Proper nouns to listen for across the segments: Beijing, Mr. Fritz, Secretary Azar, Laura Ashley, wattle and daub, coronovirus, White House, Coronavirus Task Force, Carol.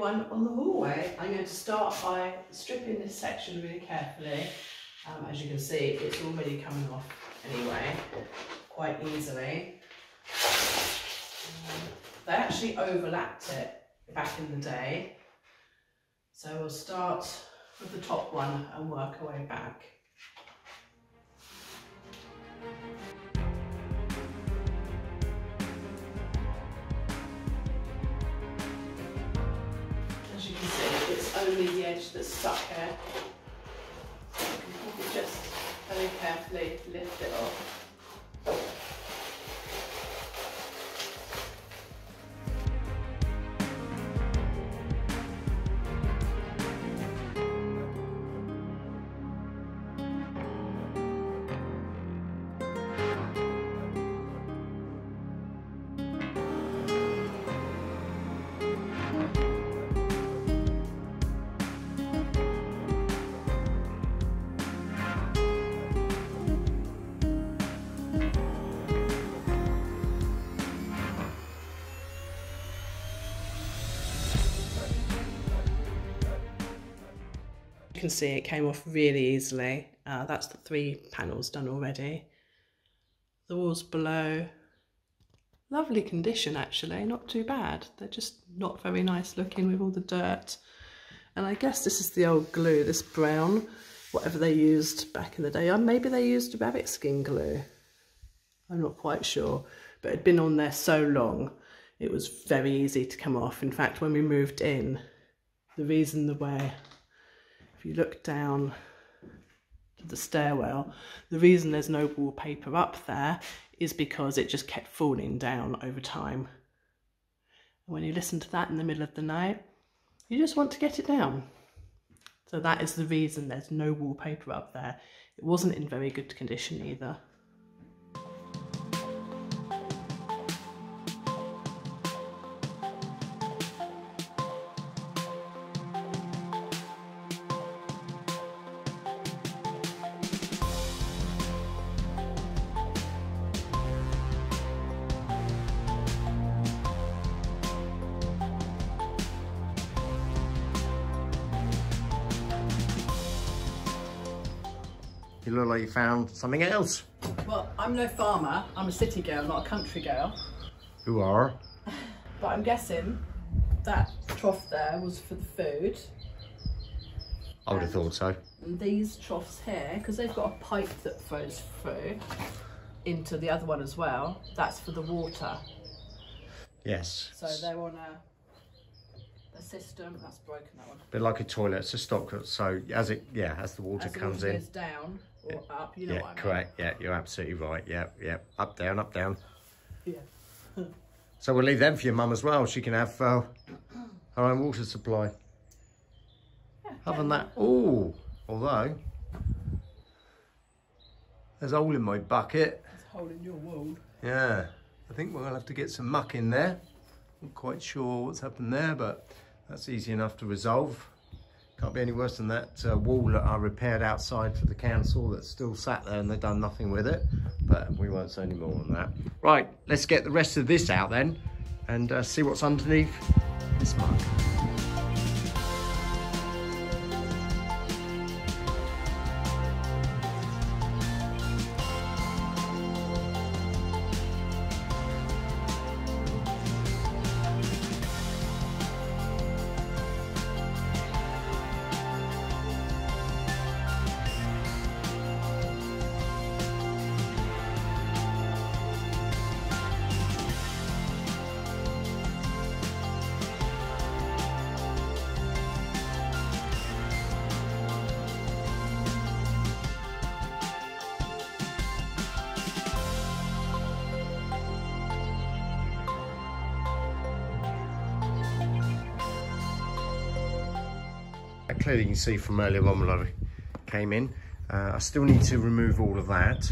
one on the hallway. I'm going to start by stripping this section really carefully. As you can see, it's already coming off anyway, quite easily. They actually overlapped it back in the day. So we'll start with the top one and work our way back. As you can see, it's only the edge that's stuck here. So you can just very carefully lift it off. You can see it came off really easily. That's the three panels done already. The walls below, lovely condition actually, not too bad. They're just not very nice looking with all the dirt. And I guess this is the old glue, this brown, whatever they used back in the day. Or maybe they used rabbit skin glue. I'm not quite sure, but it had been on there so long, it was very easy to come off. In fact, when we moved in, the reason the way if you look down to the stairwell, the reason there's no wallpaper up there is because it just kept falling down over time. And when you listen to that in the middle of the night, you just want to get it down. So that is the reason there's no wallpaper up there. It wasn't in very good condition either. You look like you found something else. Well, I'm no farmer. I'm a city girl, not a country girl. You are. But I'm guessing that trough there was for the food. I would have thought so. And these troughs here, because they've got a pipe that flows through into the other one as well, that's for the water. Yes. So they're on a system that's broken, that one. But like a toilet, it's a stopcock, so as it, yeah, as the water comes in, goes down or up, you know what I mean? Correct, yeah, you're absolutely right, yeah, up, down, yeah. So we'll leave them for your mum as well. She can have her own water supply. Yeah, other than that, oh, although there's a hole in my bucket. There's a hole in your wall. Yeah, I think we'll have to get some muck in there. Not quite sure what's happened there, but that's easy enough to resolve. Can't be any worse than that wall that I repaired outside for the council that's still sat there and they've done nothing with it, but we won't say any more on that. Right, let's get the rest of this out then and see what's underneath this mug. Clearly you can see from earlier on when I came in, I still need to remove all of that,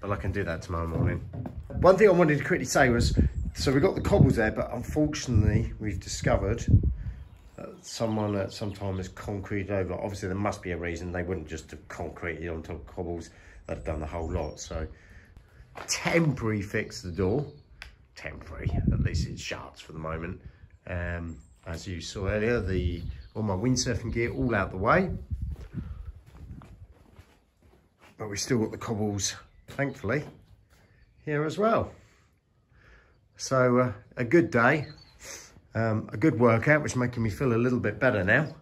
but I can do that tomorrow morning. One thing I wanted to quickly say was, so we got the cobbles there, but unfortunately we've discovered that someone at some time has concreted over. Obviously there must be a reason, they wouldn't just have concreted onto cobbles, they'd have done the whole lot. So temporary fix the door, temporary, at least it shuts for the moment. as you saw earlier, all my windsurfing gear all out the way. But we've still got the cobbles, thankfully, here as well. So a good day, a good workout, which is making me feel a little bit better now.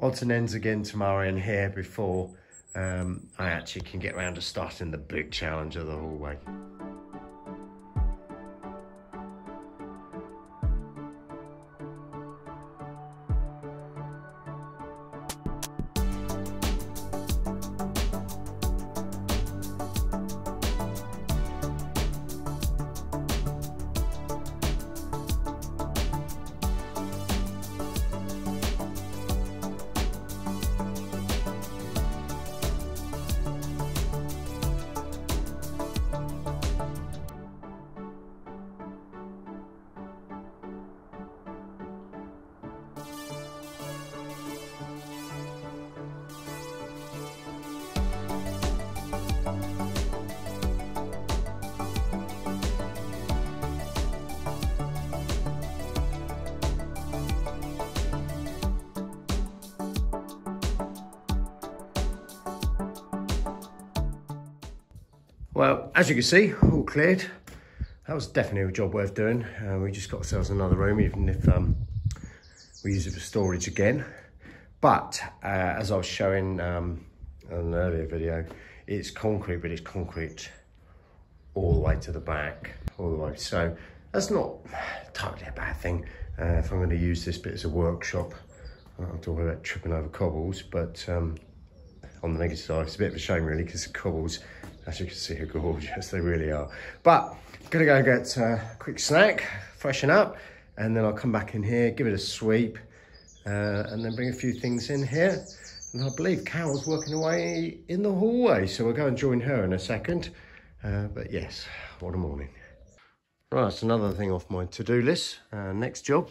Odds and ends again tomorrow in here before I actually can get around to starting the big challenge of the hallway. Well, as you can see, all cleared. That was definitely a job worth doing. We just got ourselves another room, even if we use it for storage again. But as I was showing in an earlier video, it's concrete, but it's concrete all the way to the back, all the way. So that's not totally a bad thing. If I'm gonna use this bit as a workshop, I don't have to worry about tripping over cobbles, but on the negative side, it's a bit of a shame really, because the cobbles, as you can see, are gorgeous, they really are. But I'm gonna go get a quick snack, freshen up, and then I'll come back in here, give it a sweep, and then bring a few things in here. And I believe Carol's working away in the hallway, so we'll go and join her in a second. But yes, what a morning. Right, that's another thing off my to-do list. Next job,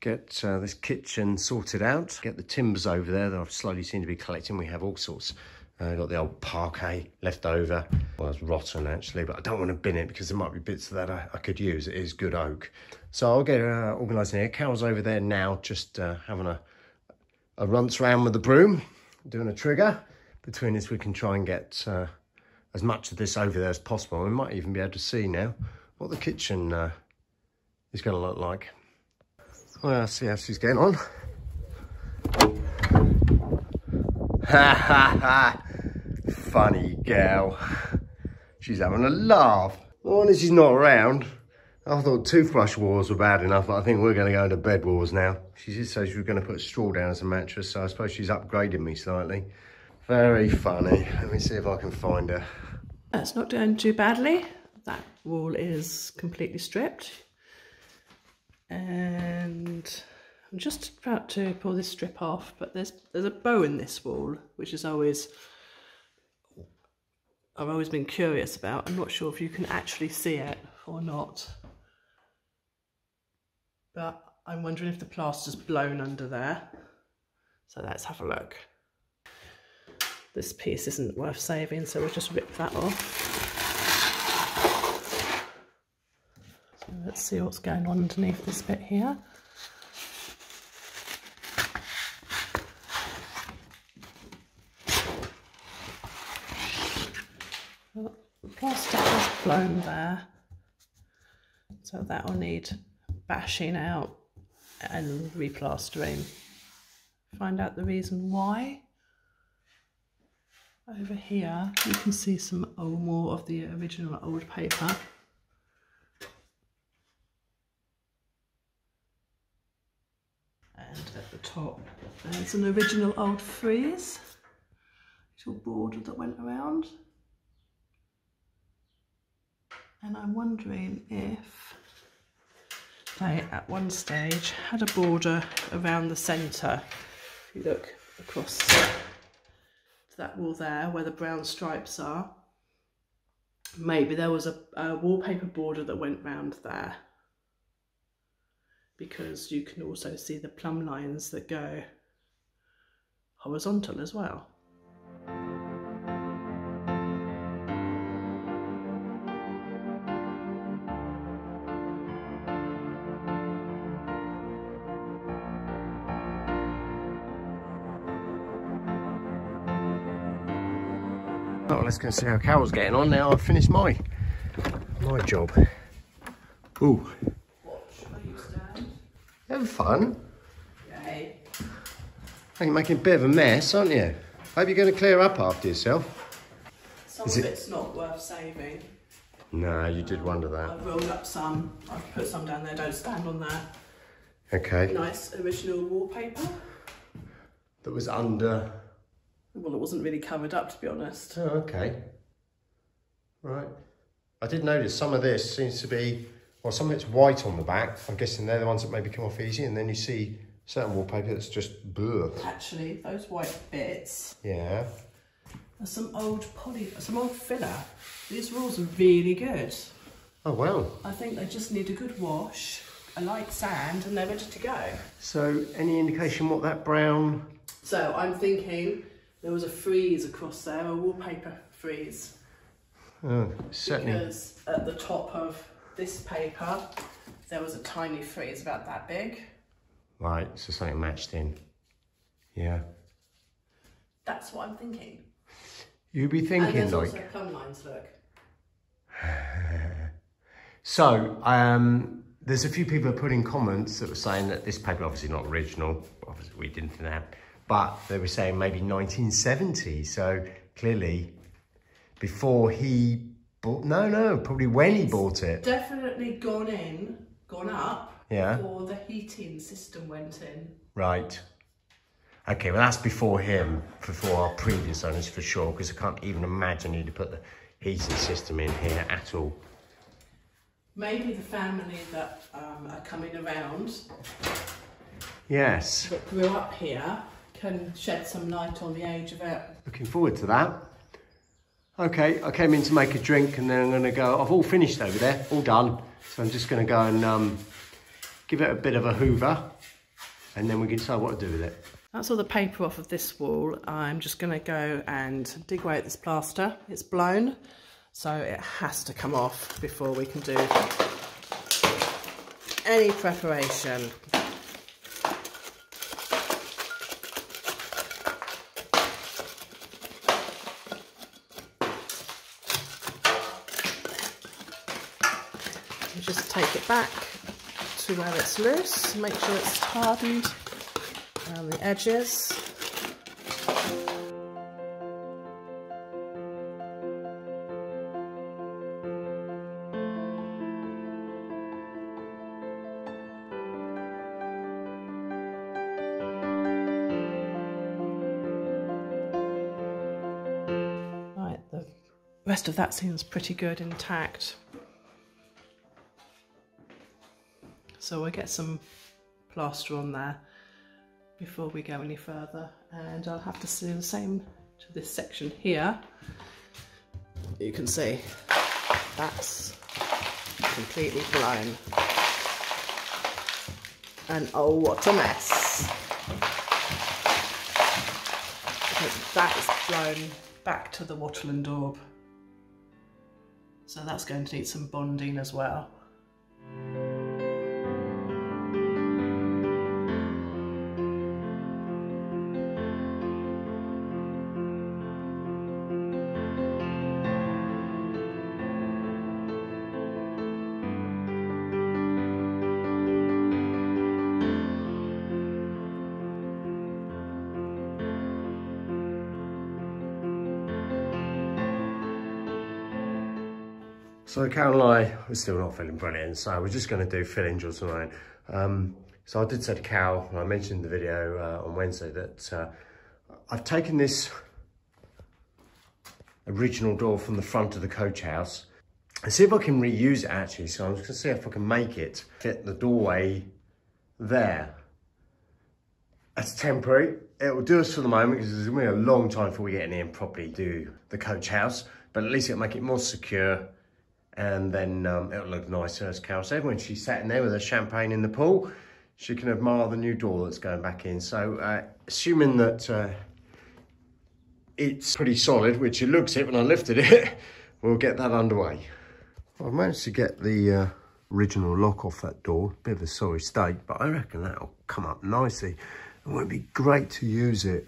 get this kitchen sorted out, get the timbers over there that I've slowly seen to be collecting. We have all sorts. I got the old parquet left over. Well, it's rotten actually, but I don't want to bin it because there might be bits of that I could use. It is good oak. So I'll get organising here. Carol's over there now, just having a runce round with the broom, doing a trigger. Between us, we can try and get as much of this over there as possible. We might even be able to see now what the kitchen is going to look like. Well, see how she's getting on. Ha ha ha, funny girl. She's having a laugh. Well, when she's not around, I thought toothbrush wars were bad enough, but I think we're gonna go into bed wars now. She did say she was gonna put straw down as a mattress, so I suppose she's upgraded me slightly. Very funny. Let me see if I can find her. That's not doing too badly. That wall is completely stripped. And I'm just about to pull this strip off, but there's a bow in this wall, which is always, I've always been curious about. I'm not sure if you can actually see it or not, but I'm wondering if the plaster's blown under there. So let's have a look. This piece isn't worth saving, so we'll just rip that off. So let's see what's going on underneath this bit here. Plastic is blown there, so that will need bashing out and replastering. Find out the reason why. Over here you can see some more of the original old paper. And at the top there's an original old frieze, little border that went around. And I'm wondering if they, at one stage, had a border around the centre. If you look across to that wall there, where the brown stripes are, maybe there was a wallpaper border that went round there. Because you can also see the plumb lines that go horizontal as well. Oh, let's go and see how Carol's getting on now. I've finished my job. Ooh. Having fun? Yay. You're making a bit of a mess, aren't you? Hope you're going to clear up after yourself. Some of it's not worth saving. No, you did wonder that. I've rolled up some. I've put some down there. Don't stand on that. Okay. Nice original wallpaper. That was under... Well, it wasn't really covered up, to be honest. Oh, okay. Right. I did notice some of this seems to be... Well, some of it's white on the back. I'm guessing they're the ones that maybe come off easy. And then you see certain wallpaper that's just blue. Actually, those white bits... Yeah. Are some old poly... Some old filler. These rolls are really good. Oh, wow. I think they just need a good wash, a light sand, and they're ready to go. So, any indication what that brown... So, I'm thinking... There was a frieze across there, a wallpaper frieze. Oh, certainly. Because at the top of this paper, there was a tiny frieze about that big. Right, so something matched in. Yeah. That's what I'm thinking. You'd be thinking, and like... also plumb lines, look. So, there's a few people who put in comments that were saying that this paper, obviously not original, obviously we didn't have. But they were saying maybe 1970, so clearly before he bought, probably when he bought it. Definitely gone up yeah. Before the heating system went in. Right. Okay, well that's before him, before our previous owners for sure, because I can't even imagine he'd put the heating system in here at all. Maybe the family that are coming around. Yes. That grew up here. Can shed some light on the age of it. Looking forward to that. Okay, I came in to make a drink and then I'm going to go. I've all finished over there, all done. So I'm just going to go and give it a bit of a hoover and then we can decide what to do with it. That's all the paper off of this wall. I'm just going to go and dig away at this plaster. It's blown, so it has to come off before we can do any preparation. Just take it back to where it's loose, make sure it's hardened around the edges. Right, the rest of that seems pretty good intact. So we'll get some plaster on there before we go any further, and I'll have to do the same to this section here. You can see that's completely blown. And oh, what a mess. Because that is blown back to the wattle and daub. So that's going to need some bonding as well. So Carol and I were still not feeling brilliant, so we're just going to do fill-in drills tonight. So I did say to Carol, and I mentioned in the video on Wednesday, that I've taken this original door from the front of the coach house and see if I can reuse it actually. So I'm just going to see if I can make it fit the doorway there. That's temporary. It will do us for the moment because it's going to be a long time before we get in here and properly do the coach house, but at least it'll make it more secure. And then it'll look nicer, as Carol said. When she's sat in there with her champagne in the pool, she can admire the new door that's going back in. So assuming that it's pretty solid, which it looks it when I lifted it, we'll get that underway. Well, I've managed to get the original lock off that door. Bit of a sorry state, but I reckon that'll come up nicely. It would be great to use it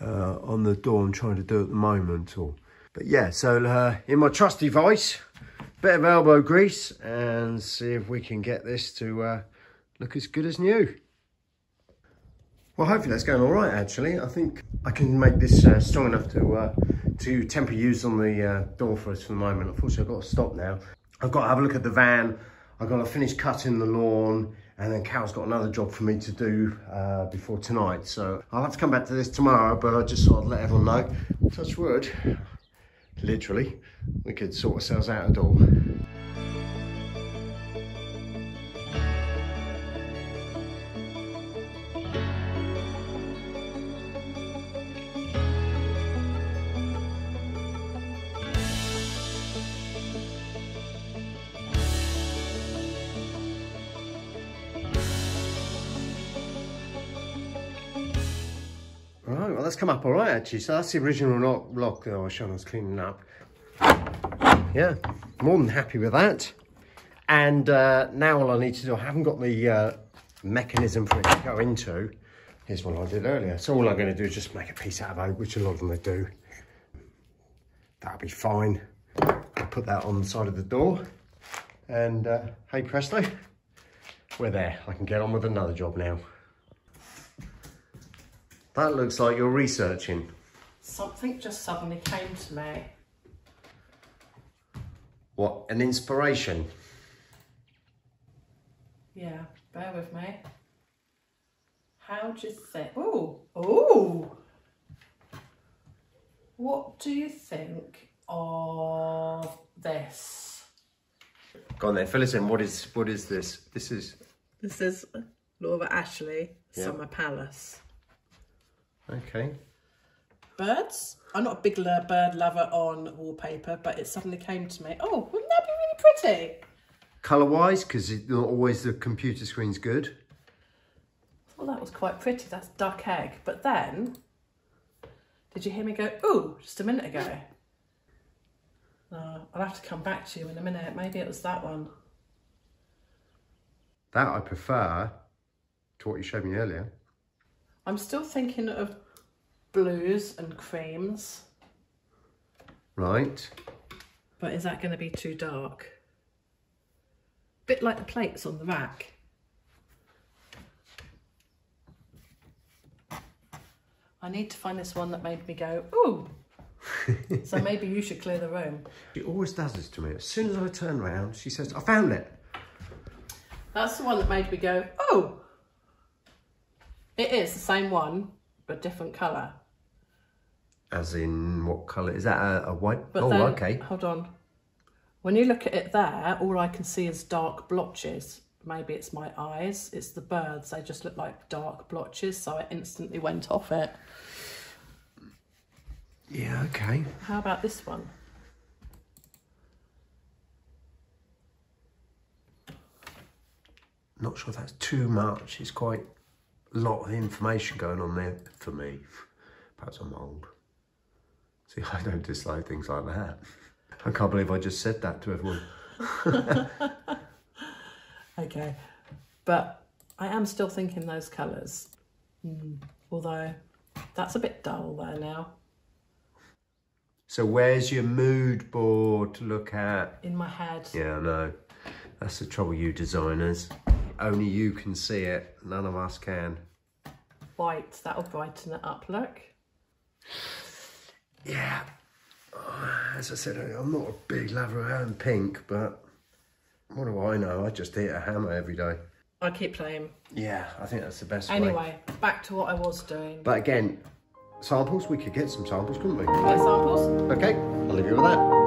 on the door I'm trying to do at the moment, or But yeah, so in my trusty vise, bit of elbow grease, and see if we can get this to look as good as new. Well, hopefully that's going all right, actually. I think I can make this strong enough to temper use on the door for us for the moment. Unfortunately, I've got to stop now. I've got to have a look at the van. I've got to finish cutting the lawn, and then Carol's got another job for me to do before tonight. So I'll have to come back to this tomorrow, but I just sort of let everyone know, touch wood, literally, we could sort ourselves out at all. Well, that's come up all right, actually. So that's the original lock that I was showing I was cleaning up. Yeah, more than happy with that. And now all I need to do, I haven't got the mechanism for it to go into. Here's what I did earlier. So all I'm going to do is just make a piece out of oak, which a lot of them they do. That'll be fine. I'll put that on the side of the door. And hey presto, we're there. I can get on with another job now. That looks like you're researching. Something just suddenly came to me. What, an inspiration? Yeah, bear with me. How do you think? Oh! What do you think of this? Go on then, fill us in. What is this? This is Laura Ashley, yeah. Summer Palace. Okay. Birds. I'm not a big bird lover on wallpaper, but it suddenly came to me. Oh, wouldn't that be really pretty? Colour-wise, because not always the computer screen's good. Well, that was quite pretty. That's duck egg. But then, did you hear me go, ooh, just a minute ago? I'll have to come back to you in a minute. Maybe it was that one. That I prefer to what you showed me earlier. I'm still thinking of blues and creams. Right. But is that going to be too dark? Bit like the plates on the rack. I need to find this one that made me go, ooh. So maybe you should clear the room. She always does this to me. As soon as I turn around, she says, I found it. That's the one that made me go, ooh. It is the same one, but different colour. As in, what colour? Is that a white? But oh, then, okay. Hold on. When you look at it there, all I can see is dark blotches. Maybe it's my eyes. It's the birds. They just look like dark blotches, so I instantly went off it. Yeah, okay. How about this one? Not sure that's too much. It's quite... a lot of information going on there for me. Perhaps I'm old. See, I don't dislike things like that. I can't believe I just said that to everyone. Okay, but I am still thinking those colours. Although that's a bit dull there now. So where's your mood board to look at? In my head. Yeah, I know. That's the trouble, you designers. Only you can see it, none of us can. White, that'll brighten it up, look. Yeah, as I said, I'm not a big lover of hand pink, but what do I know? I just hit a hammer every day. I keep playing. Yeah, I think that's the best way. Anyway, back to what I was doing. But again, samples, we could get some samples, couldn't we? Samples. Okay, I'll leave you with that.